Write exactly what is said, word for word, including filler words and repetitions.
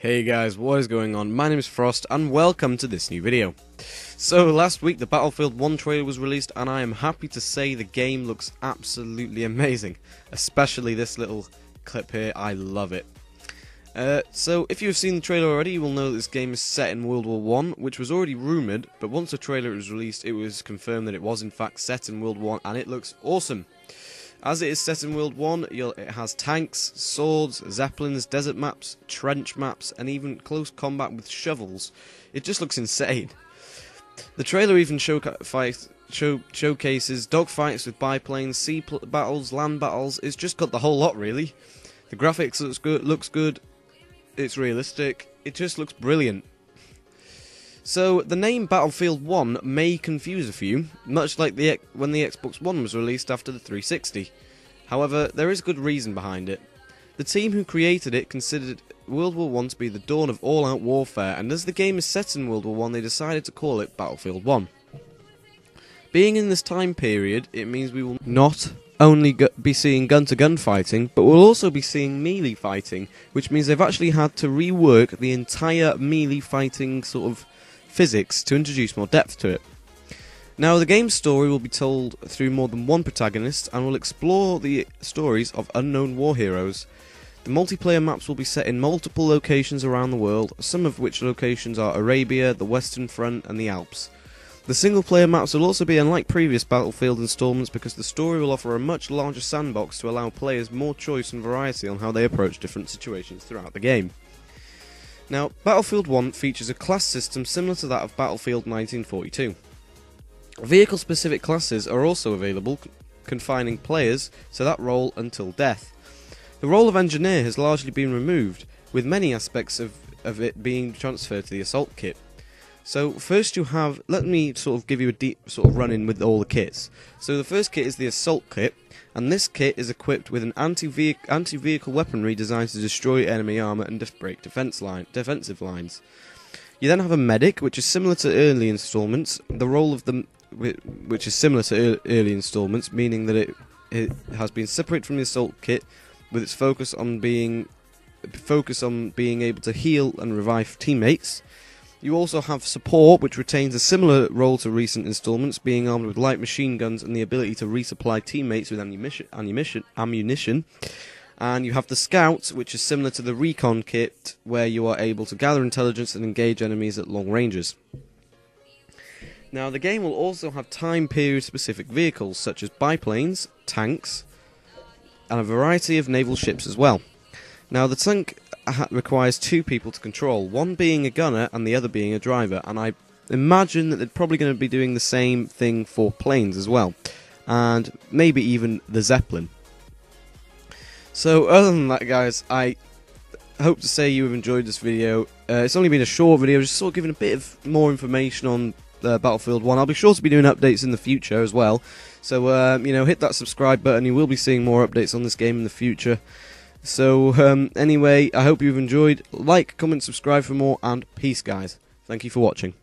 Hey guys, what is going on? My name is Frost and welcome to this new video. So last week the Battlefield one trailer was released and I am happy to say the game looks absolutely amazing. Especially this little clip here, I love it. Uh, so if you have seen the trailer already, you will know that this game is set in World War One, which was already rumoured, but once the trailer was released it was confirmed that it was in fact set in World War One and it looks awesome. As it is set in World War One, you'll, it has tanks, swords, zeppelins, desert maps, trench maps, and even close combat with shovels. It just looks insane. The trailer even show, fight, show, showcases dogfights with biplanes, sea battles, land battles. It's just got the whole lot, really. The graphics looks good, looks good. It's realistic. It just looks brilliant. So, the name Battlefield one may confuse a few, much like the, when the Xbox one was released after the three sixty. However, there is good reason behind it. The team who created it considered World War One to be the dawn of all-out warfare, and as the game is set in World War One, they decided to call it Battlefield one. Being in this time period, it means we will not only be seeing gun-to-gun fighting, but we'll also be seeing melee fighting, which means they've actually had to rework the entire melee fighting sort of physics to introduce more depth to it. Now, the game's story will be told through more than one protagonist and will explore the stories of unknown war heroes. The multiplayer maps will be set in multiple locations around the world, some of which locations are Arabia, the Western Front and the Alps. The single player maps will also be unlike previous Battlefield installments because the story will offer a much larger sandbox to allow players more choice and variety on how they approach different situations throughout the game. Now, Battlefield one features a class system similar to that of Battlefield nineteen forty-two. Vehicle-specific classes are also available, confining players to that role until death. The role of engineer has largely been removed, with many aspects of, of it being transferred to the assault kit. So, first you have, let me sort of give you a deep sort of run-in with all the kits. So, the first kit is the assault kit, and this kit is equipped with an anti-vehicle anti-vehicle weaponry designed to destroy enemy armour and def break defense line defensive lines. You then have a medic, which is similar to early installments. The role of the which is similar to early installments, meaning that it it has been separate from the assault kit, with its focus on being focus on being able to heal and revive teammates. You also have support, which retains a similar role to recent installments, being armed with light machine guns and the ability to resupply teammates with ammunition, ammunition. And you have the scout, which is similar to the recon kit, where you are able to gather intelligence and engage enemies at long ranges. Now, the game will also have time period specific vehicles, such as biplanes, tanks, and a variety of naval ships as well. Now, the tank requires two people to control, one being a gunner and the other being a driver, and I imagine that they're probably going to be doing the same thing for planes as well, and maybe even the Zeppelin. So other than that, guys, I hope to say you have enjoyed this video. Uh, it's only been a short video, just sort of giving a bit of more information on uh, Battlefield one. I'll be sure to be doing updates in the future as well, so uh, you know, hit that subscribe button, you will be seeing more updates on this game in the future. So, um, anyway, I hope you've enjoyed. Like, comment, subscribe for more, and peace, guys. Thank you for watching.